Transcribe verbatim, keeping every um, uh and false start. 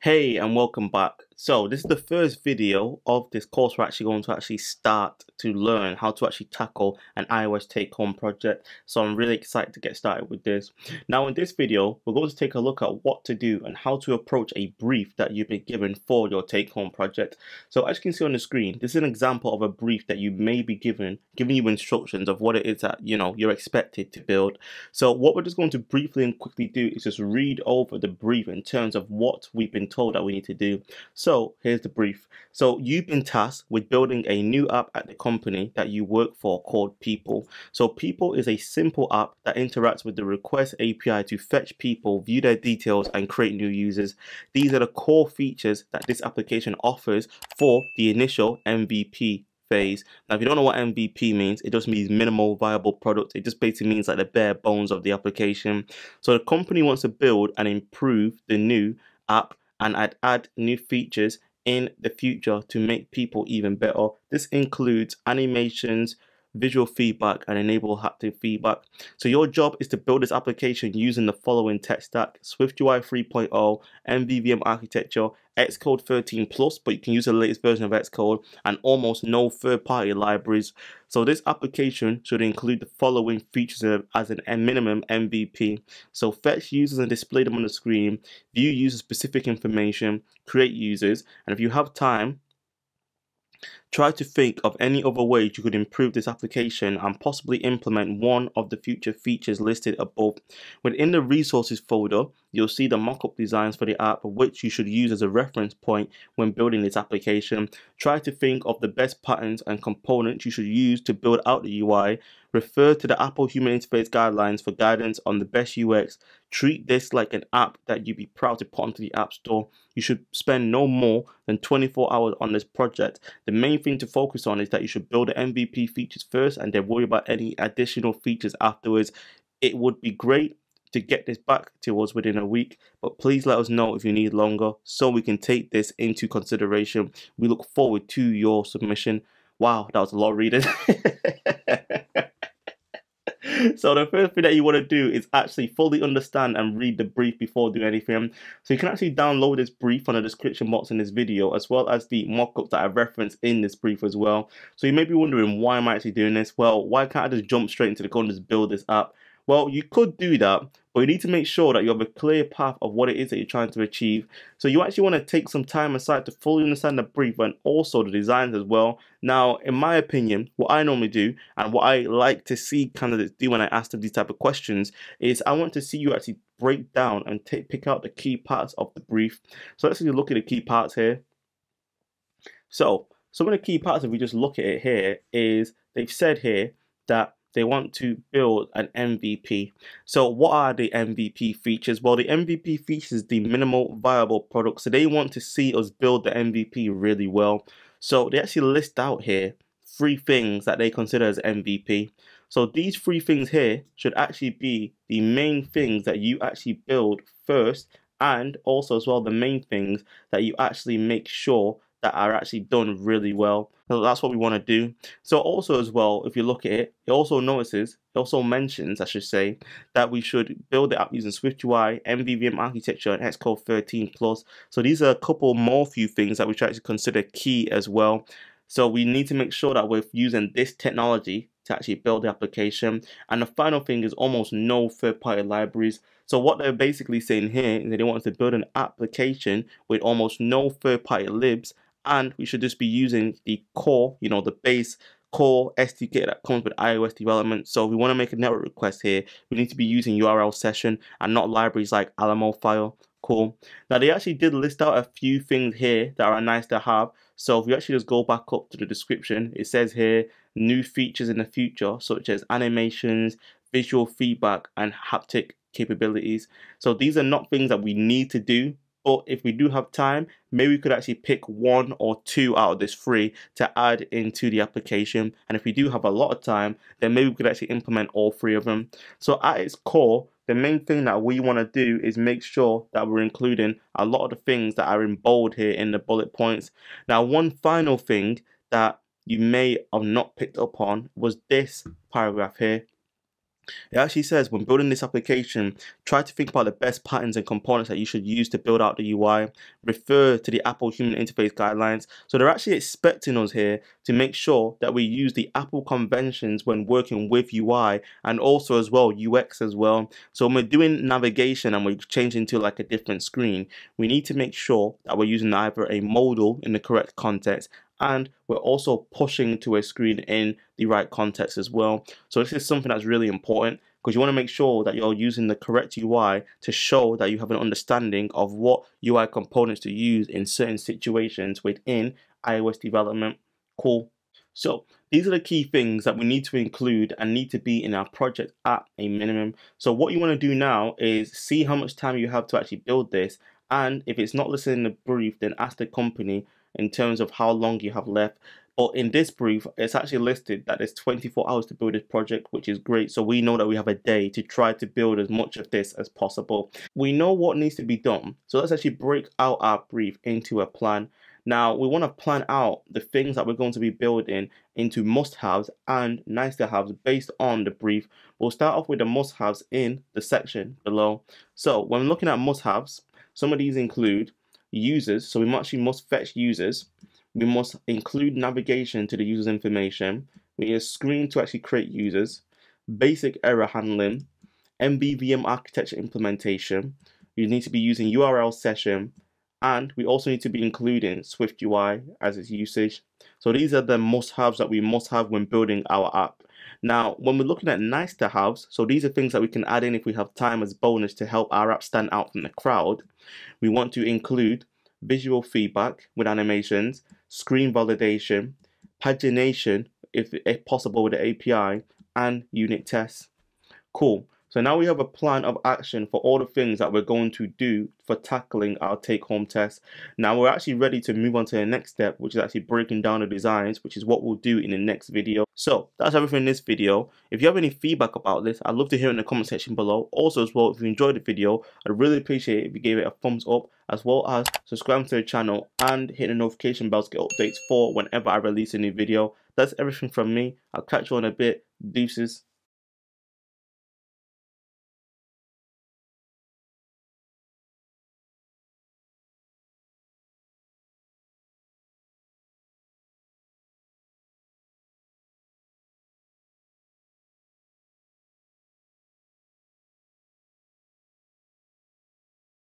Hey and welcome back. So this is the first video of this course. We're actually going to actually start to learn how to actually tackle an iOS take-home project. So I'm really excited to get started with this. Now in this video, we're going to take a look at what to do and how to approach a brief that you've been given for your take-home project. So as you can see on the screen, this is an example of a brief that you may be given, giving you instructions of what it is that you know you're expected to build. So what we're just going to briefly and quickly do is just read over the brief in terms of what we've been told that we need to do. So here's the brief. So you've been tasked with building a new app at the company that you work for called People. So People is a simple app that interacts with the request A P I to fetch people, view their details and create new users. These are the core features that this application offers for the initial M V P phase. Now if you don't know what M V P means, it just means minimal viable product. It just basically means like the bare bones of the application. So the company wants to build and improve the new app and I'd add new features in the future to make people even better. This includes animations, visual feedback, and enable haptic feedback. So your job is to build this application using the following tech stack: SwiftUI three point oh, M V V M architecture, Xcode thirteen plus, but you can use the latest version of Xcode, and almost no third-party libraries. So this application should include the following features as an minimum M V P. So fetch users and display them on the screen, view user-specific information, create users, and if you have time, try to think of any other ways you could improve this application and possibly implement one of the future features listed above. Within the resources folder, you'll see the mockup designs for the app, which you should use as a reference point when building this application. Try to think of the best patterns and components you should use to build out the U I. Refer to the Apple Human Interface Guidelines for guidance on the best U X. Treat this like an app that you'd be proud to put onto the App Store. You should spend no more than twenty-four hours on this project. The main thing to focus on is that you should build the M V P features first and then worry about any additional features afterwards. It would be great to get this back to us within a week, but please let us know if you need longer so we can take this into consideration. We look forward to your submission. Wow, that was a lot of reading. So the first thing that you want to do is actually fully understand and read the brief before doing anything. So you can actually download this brief from the description box in this video, as well as the mockups that I referenced in this brief as well. So you may be wondering, why am I actually doing this? Well, why can't I just jump straight into the code and just build this app? Well, you could do that, but you need to make sure that you have a clear path of what it is that you're trying to achieve. So you actually want to take some time aside to fully understand the brief and also the designs as well. Now, in my opinion, what I normally do and what I like to see candidates do when I ask them these type of questions is I want to see you actually break down and take, pick out the key parts of the brief. So let's look at the key parts here. So some of the key parts, if we just look at it here, is they've said here that they want to build an M V P. So what are the M V P features? Well, the M V P features is the minimal viable product. So they want to see us build the M V P really well. So they actually list out here three things that they consider as M V P. So these three things here should actually be the main things that you actually build first, and also as well the main things that you actually make sure that are actually done really well. So that's what we want to do. So also as well, if you look at it, it also notices, it also mentions, I should say, that we should build the app using SwiftUI, M V V M architecture, and Xcode thirteen plus. So these are a couple more few things that we try to consider key as well. So we need to make sure that we're using this technology to actually build the application. And the final thing is almost no third-party libraries. So what they're basically saying here is that they want us to build an application with almost no third-party libs, and we should just be using the core, you know, the base core S D K that comes with iOS development. So if we want to make a network request here, we need to be using U R L session and not libraries like Alamofire. Cool. Now they actually did list out a few things here that are nice to have. So if we actually just go back up to the description, it says here, new features in the future, such as animations, visual feedback, and haptic capabilities. So these are not things that we need to do, but if we do have time, maybe we could actually pick one or two out of this three to add into the application. And if we do have a lot of time, then maybe we could actually implement all three of them. So at its core, the main thing that we want to do is make sure that we're including a lot of the things that are in bold here in the bullet points. Now, one final thing that you may have not picked up on was this paragraph here. It actually says, when building this application, try to think about the best patterns and components that you should use to build out the U I. Refer to the Apple Human Interface Guidelines. So they're actually expecting us here to make sure that we use the Apple conventions when working with U I, and also as well U X as well. So when we're doing navigation and we change into like a different screen, we need to make sure that we're using either a modal in the correct context, and we're also pushing to a screen in the right context as well. So this is something that's really important, because you want to make sure that you're using the correct U I to show that you have an understanding of what U I components to use in certain situations within iOS development. Cool. So these are the key things that we need to include and need to be in our project at a minimum. So what you want to do now is see how much time you have to actually build this, and if it's not listed in the brief, then ask the company in terms of how long you have left. But in this brief, it's actually listed that there's twenty-four hours to build this project, which is great. So we know that we have a day to try to build as much of this as possible. We know what needs to be done. So let's actually break out our brief into a plan. Now, we want to plan out the things that we're going to be building into must-haves and nice-to-haves based on the brief. We'll start off with the must-haves in the section below. So when looking at must-haves, some of these include users, so we actually must fetch users. We must include navigation to the user's information. We need a screen to actually create users, basic error handling, M V V M architecture implementation. You need to be using U R L session, and we also need to be including SwiftUI as its usage. So these are the must-haves that we must have when building our app. Now, when we're looking at nice to haves, so these are things that we can add in if we have time as bonus to help our app stand out from the crowd. We want to include visual feedback with animations, screen validation, pagination if, if possible with the A P I, and unit tests. Cool. So now we have a plan of action for all the things that we're going to do for tackling our take-home test. Now we're actually ready to move on to the next step, which is actually breaking down the designs, which is what we'll do in the next video. So that's everything in this video. If you have any feedback about this, I'd love to hear in the comment section below. Also as well, if you enjoyed the video, I'd really appreciate it if you gave it a thumbs up, as well as subscribe to the channel and hit the notification bell to get updates for whenever I release a new video. That's everything from me. I'll catch you on a bit. Deuces.